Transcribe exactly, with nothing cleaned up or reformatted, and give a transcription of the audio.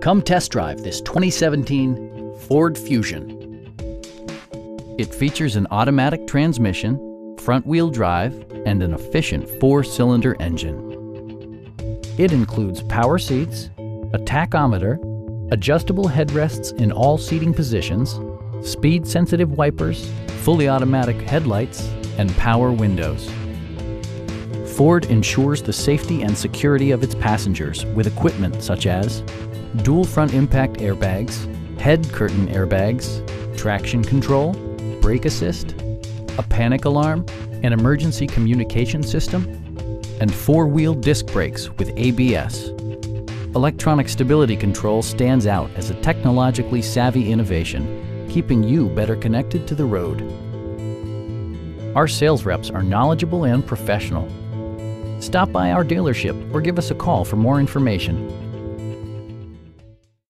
Come test drive this twenty seventeen Ford Fusion. It features an automatic transmission, front-wheel drive, and an efficient four-cylinder engine. It includes power seats, a tachometer, adjustable headrests in all seating positions, speed-sensitive wipers, fully automatic headlights, and power windows. Ford ensures the safety and security of its passengers with equipment such as dual front impact airbags, head curtain airbags, traction control, brake assist, a panic alarm, an emergency communication system, and four-wheel disc brakes with A B S. Electronic stability control stands out as a technologically savvy innovation, keeping you better connected to the road. Our sales reps are knowledgeable and professional. Stop by our dealership or give us a call for more information.